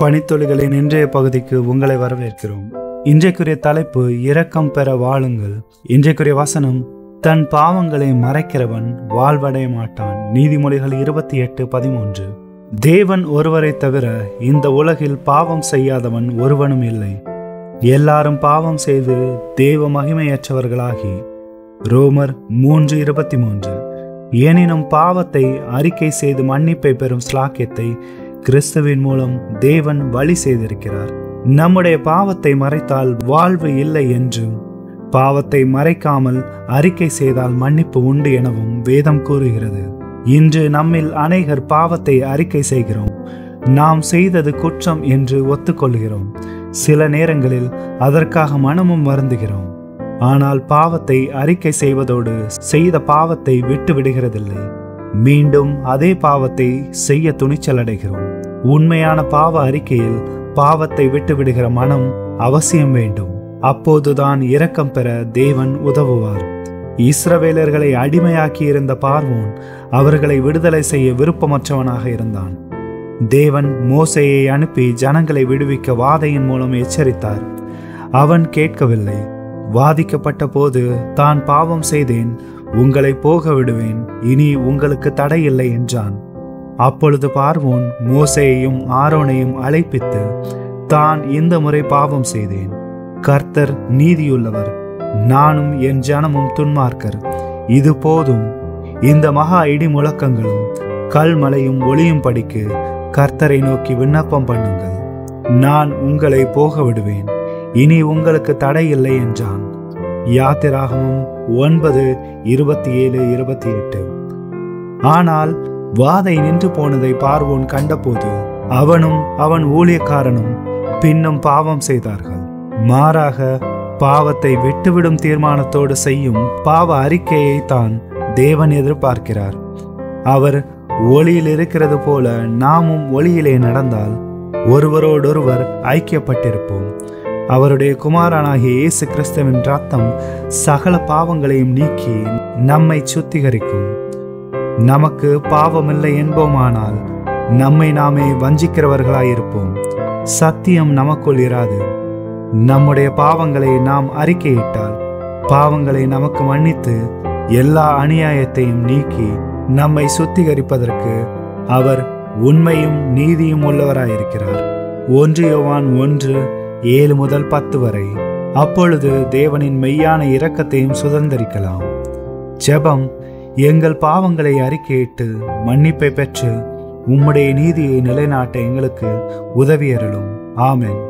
பனித்துளிகளின் இன்றைய பகுதிக்கு உங்களை வரவேற்கிறோம். இன்றைக்குரிய தலைப்பு இரக்கம் பெற வாழுங்கள். இன்றைக்குரிய வசனம், தன் பாவங்களை மறைக்கிறவன் வாழ்வடைய மாட்டான். நீதிமொழிகள் 28:13. தேவன் ஒருவரை தவிர இந்த உலகில் பாவம் செய்யாதவன் ஒருவனும் இல்லை. எல்லாரும் பாவம் செய்து தேவ மகிமையற்றவர்களாகி. ரோமர் 3:23. எனினும் பாவத்தை அறிக்கை செய்து மன்னிப்பை பெறும் ஸ்லாக்கியத்தை கிறிஸ்துவின் மூலம் தேவன் வழி செய்திருக்கிறார். நம்முடைய பாவத்தை மறைத்தால் வாழ்வு இல்லை என்றும், பாவத்தை மறைக்காமல் அறிக்கை செய்தால் மன்னிப்பு உண்டு எனவும் வேதம் கூறுகிறது. இன்று நம்மில் அநேகர் பாவத்தை அறிக்கை செய்கிறோம். நாம் செய்தது குற்றம் என்று ஒத்துக்கொள்கிறோம். சில நேரங்களில் அதற்காக மனமும் வருந்துகிறோம். ஆனால் பாவத்தை அறிக்கை செய்வதோடு செய்த பாவத்தை விட்டு விடுகிறதில்லை. மீண்டும் அதே பாவத்தை செய்ய துணிச்சல் அடைகிறோம். உண்மையான பாவ அறிக்கையில் பாவத்தை விட்டுவிடுகிற மனம் அவசியம் வேண்டும். அப்போதுதான் இரக்கம் பெற தேவன் உதவுவார். இஸ்ரவேலர்களை அடிமையாக்கி இருந்த பார்வோன் அவர்களை விடுதலை செய்ய விருப்பமற்றவனாக இருந்தான். தேவன் மோசேயை அனுப்பி ஜனங்களை விடுவிக்க வாதையின் மூலம் எச்சரித்தார். அவன் கேட்கவில்லை. வாதிக்கப்பட்ட போது தான் பாவம் செய்தேன், உங்களை போக விடுவேன், இனி உங்களுக்கு தடையில்லை என்றான். அப்பொழுது பார்வோன் மோசேயையும் ஆரோனையும் அழைப்பித்து, தான் இந்த முறை பாவம் செய்தேன், கர்த்தர் நீதியுள்ளவர், நானும் என் ஜனமும் துன்மார்க்கர், இது போதும், இந்த மகா இடி முழக்கங்களும் கல்மலையும் ஒளியும் படிக்கு கர்த்தரை நோக்கி விண்ணப்பம் பண்ணுங்கள், நான் உங்களை போக விடுவேன், இனி உங்களுக்கு தடையில்லை என்றான். யாத்திராகமம் 9:27-28. ஆனால் வாதை நின்று போனதை பார்வோன் கண்டபோது அவனும் அவன் ஊழியக்காரனும் பின்னும் பாவம் செய்தார்கள். மாறாக பாவத்தை விட்டுவிடும் தீர்மானத்தோடு செய்யும் பாவ அறிக்கையை தான் தேவன் எதிர்பார்க்கிறார். அவர் ஒளியில் இருக்கிறது போல நாமும் ஒளியிலே நடந்தால் ஒருவரோடொருவர் ஐக்கியப்பட்டிருப்போம். அவருடைய குமாரனாகிய இயேசு கிறிஸ்துவின் இரத்தம் சகல பாவங்களையும் நீக்கி நம்மை சுத்திகரிக்கும். நமக்கு பாவமில்லை என்போமானால் நம்மை நாமே வஞ்சிக்கிறவர்களாயிருப்போம். சத்தியம் நமக்குள் இராது. நம்முடைய பாவங்களை நாம் அறிக்கையிட்டால் பாவங்களை நமக்கு மன்னித்து எல்லா அநியாயத்தையும் நீக்கி நம்மை சுத்திகரிப்பதற்கு அவர் உண்மையும் நீதியும் உள்ளவராயிருக்கிறார். 1 யோவான் 1:7-10. அப்பொழுது தேவனின் மெய்யான இரக்கத்தையும் சுதந்தரிக்கலாம். ஜெபம்: எங்கள் பாவங்களை அறிக்கையிட்டு மன்னிப்பை பெற்று உம்முடைய நீதியை நிலைநாட்ட எங்களுக்கு உதவியருளும். ஆமென்.